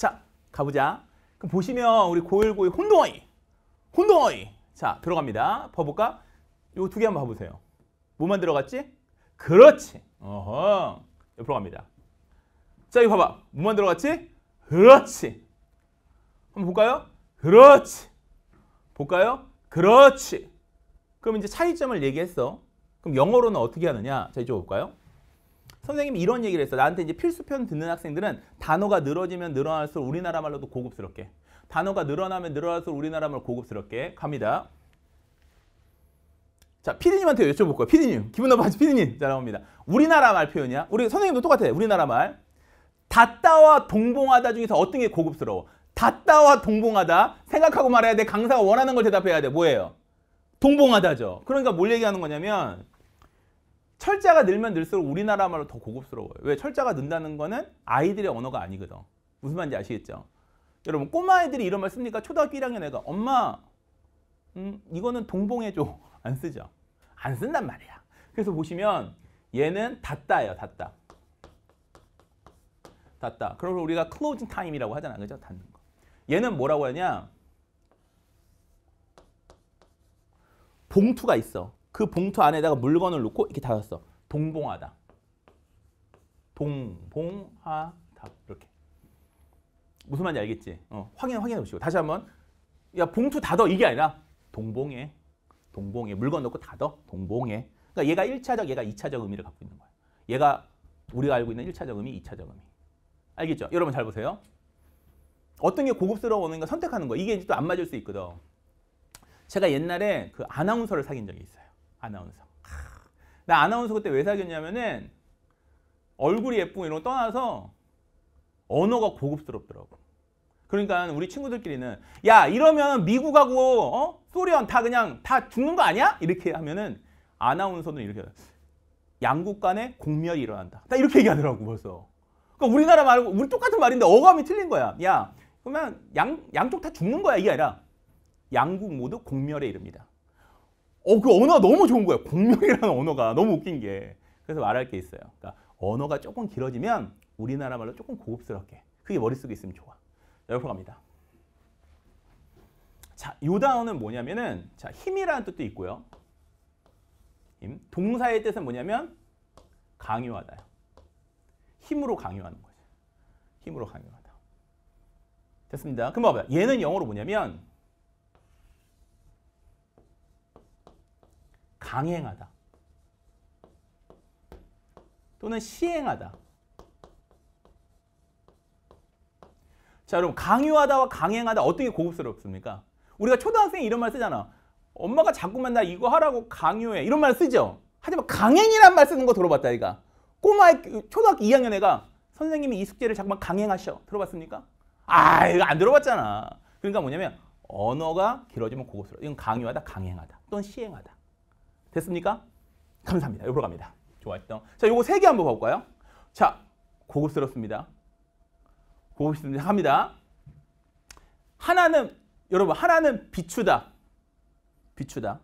자, 가보자. 그럼 보시면 우리 고일고의 혼동어휘. 혼동어휘. 자, 들어갑니다. 봐볼까? 요거 두 개 한번 봐보세요. 뭐만 들어갔지? 그렇지. 어허. 옆으로 갑니다. 자, 이거 봐봐. 뭐만 들어갔지? 그렇지. 한번 볼까요? 그렇지. 볼까요? 그렇지. 그럼 이제 차이점을 얘기했어. 그럼 영어로는 어떻게 하느냐? 자, 이쪽 볼까요? 선생님이 이런 얘기를 했어. 나한테 이제 필수편 듣는 학생들은 단어가 늘어지면 늘어날수록 우리나라 말로도 고급스럽게, 단어가 늘어나면 늘어날수록 우리나라 말로 고급스럽게 갑니다. 자, 피디님한테 여쭤볼 거예요. 피디님, 기분 나빠하지? 피디님, 잘 나옵니다. 우리나라 말 표현이야. 우리 선생님도 똑같아요. 우리나라 말. 닿다와 동봉하다 중에서 어떤 게 고급스러워? 닿다와 동봉하다. 생각하고 말해야 돼. 강사가 원하는 걸 대답해야 돼. 뭐예요? 동봉하다죠. 그러니까 뭘 얘기하는 거냐면 철자가 늘면 늘수록 우리나라 말로 더 고급스러워요. 왜? 철자가 는다는 거는 아이들의 언어가 아니거든. 무슨 말인지 아시겠죠? 여러분, 꼬마아이들이 이런 말 씁니까? 초등학교 1학년 애가 엄마, 이거는 동봉해줘. 안 쓰죠. 안 쓴단 말이야. 그래서 보시면 얘는 닫다예요. 닫다. 닫다. 그래서 우리가 클로징 타임이라고 하잖아. 그죠? 닫는 거. 얘는 뭐라고 하냐? 봉투가 있어. 그 봉투 안에다가 물건을 놓고 이렇게 닫았어. 동봉하다. 동봉하다. 이렇게. 무슨 말인지 알겠지? 확인해 보시고. 다시 한번. 야, 봉투 닫어. 이게 아니라 동봉해. 동봉해. 물건 넣고 닫어. 동봉해. 그러니까 얘가 1차적, 얘가 2차적 의미를 갖고 있는 거야. 얘가 우리가 알고 있는 1차적 의미, 2차적 의미. 알겠죠? 여러분 잘 보세요. 어떤 게 고급스러운가 선택하는 거. 이게 또 안 맞을 수 있거든. 제가 옛날에 그 아나운서를 사귄 적이 있어요. 아나운서. 나 아나운서 그때 왜 사귀었냐면은 얼굴이 예쁘고 이런 거 떠나서 언어가 고급스럽더라고. 그러니까 우리 친구들끼리는 야, 이러면 미국하고 소련 다 그냥 다 죽는 거 아니야? 이렇게 하면은 아나운서는 이렇게 양국 간에 공멸이 일어난다. 딱 이렇게 얘기하더라고 벌써. 그러니까 우리나라 말고 우리 똑같은 말인데 어감이 틀린 거야. 야, 그러면 양쪽 다 죽는 거야. 이게 아니라 양국 모두 공멸에 이릅니다. 그 언어가 너무 좋은 거야. 공명이라는 언어가 너무 웃긴 게. 그래서 말할 게 있어요. 그러니까 언어가 조금 길어지면 우리나라 말로 조금 고급스럽게. 그게 머릿속에 있으면 좋아. 옆으로 갑니다. 자, 요 단어는 뭐냐면은 자, 힘이라는 뜻도 있고요. 힘. 동사의 뜻은 뭐냐면 강요하다. 힘으로 강요하는 거지. 힘으로 강요하다. 됐습니다. 그럼 봐봐. 얘는 영어로 뭐냐면 강행하다 또는 시행하다. 자, 여러분, 강요하다와 강행하다 어떻게 고급스럽습니까? 우리가 초등학생이 이런 말 쓰잖아. 엄마가 자꾸만 나 이거 하라고 강요해. 이런 말 쓰죠. 하지만 강행이란 말 쓰는 거 들어봤다. 얘가 꼬마 초등학교 2학년 애가 선생님이 이 숙제를 자꾸만 강행하셔. 들어봤습니까? 아, 이거 안 들어봤잖아. 그러니까 뭐냐면 언어가 길어지면 고급스러워. 이건 강요하다, 강행하다 또는 시행하다. 됐습니까? 감사합니다. 옆으로 갑니다. 좋아했죠? 자, 요거 세 개 한번 봐볼까요? 자, 고급스럽습니다. 고급스럽습니다. 갑니다. 하나는, 여러분, 하나는 비추다. 비추다.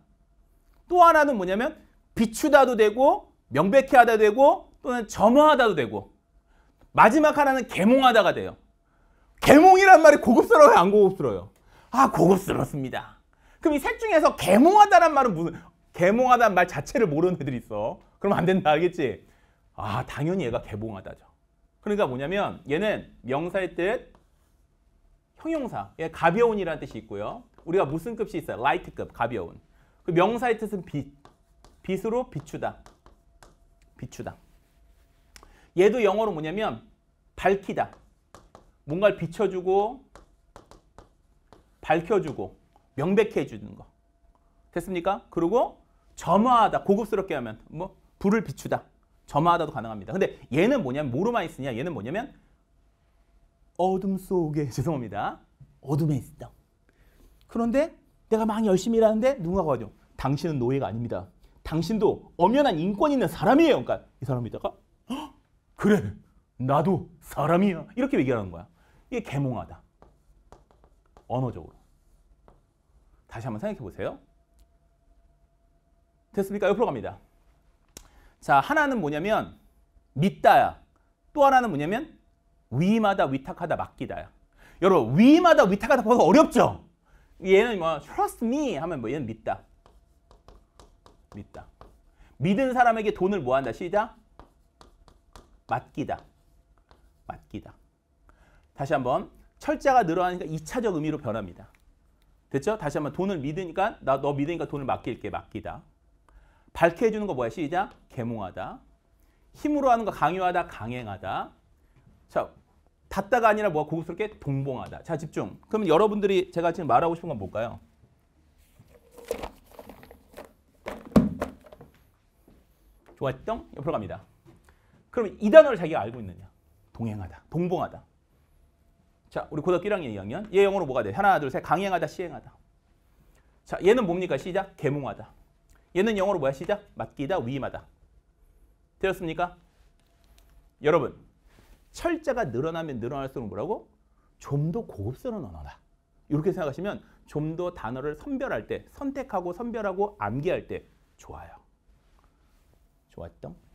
또 하나는 뭐냐면 비추다도 되고 명백히 하다 되고 또는 점화하다도 되고 마지막 하나는 계몽하다가 돼요. 계몽이란 말이 고급스러워요? 안 고급스러워요? 아, 고급스럽습니다. 그럼 이 셋 중에서 계몽하다란 말은 무슨... 개몽하다는 말 자체를 모르는 애들이 있어. 그럼 안 된다. 알겠지? 아, 당연히 얘가 개몽하다죠. 그러니까 뭐냐면 얘는 명사의 뜻, 형용사. 얘 가벼운이라는 뜻이 있고요. 우리가 무슨 급이 있어요? 라이트급, 가벼운. 그 명사의 뜻은 빛. 빛으로 비추다. 비추다. 얘도 영어로 뭐냐면 밝히다. 뭔가를 비춰주고 밝혀주고 명백히 해주는 거. 됐습니까? 그리고 점화하다. 고급스럽게 하면 뭐 불을 비추다. 점화하다도 가능합니다. 근데 얘는 뭐냐면 뭐로 많이 쓰냐? 얘는 뭐냐면 어둠 속에, 죄송합니다. 어둠에 있다. 그런데 내가 막 열심히 일하는데 누군가가 와줘. 당신은 노예가 아닙니다. 당신도 엄연한 인권 있는 사람이에요. 그러니까 이 사람이다가 헉, 그래 나도 사람이야. 이렇게 얘기하는 거야. 이게 계몽하다. 언어적으로. 다시 한번 생각해 보세요. 됐습니까? 옆으로 갑니다. 자, 하나는 뭐냐면 믿다야. 또 하나는 뭐냐면 위임하다, 위탁하다, 맡기다야. 여러분 위마다 위탁하다 보다 어렵죠. 얘는 뭐 trust me 하면 뭐 얘는 믿다. 믿다. 믿은 사람에게 돈을 뭐 한다? 시작. 맡기다. 맡기다. 다시 한번 철자가 늘어나니까 2차적 의미로 변합니다. 됐죠? 다시 한번 돈을 믿으니까 나 너 믿으니까 돈을 맡길게. 맡기다. 밝게 해주는 거 뭐야? 시작. 계몽하다. 힘으로 하는 거 강요하다. 강행하다. 자, 닫다가 아니라 뭐가 고급스럽게 동봉하다. 자, 집중. 그러면 여러분들이 제가 지금 말하고 싶은 건 뭘까요? 좋았죠? 옆으로 갑니다. 그럼 이 단어를 자기가 알고 있느냐? 동행하다. 동봉하다. 자, 우리 고등학교 1학년, 2학년. 얘 영어로 뭐가 돼? 하나, 둘, 셋. 강행하다, 시행하다. 자, 얘는 뭡니까? 시작. 계몽하다. 얘는 영어로 뭐야? 시작. 맡기다, 위임하다. 되었습니까? 여러분. 철자가 늘어나면 늘어날수록 뭐라고? 좀 더 고급스러운 언어다. 이렇게 생각하시면 좀 더 단어를 선별할 때, 선택하고 선별하고 암기할 때 좋아요. 좋았죠?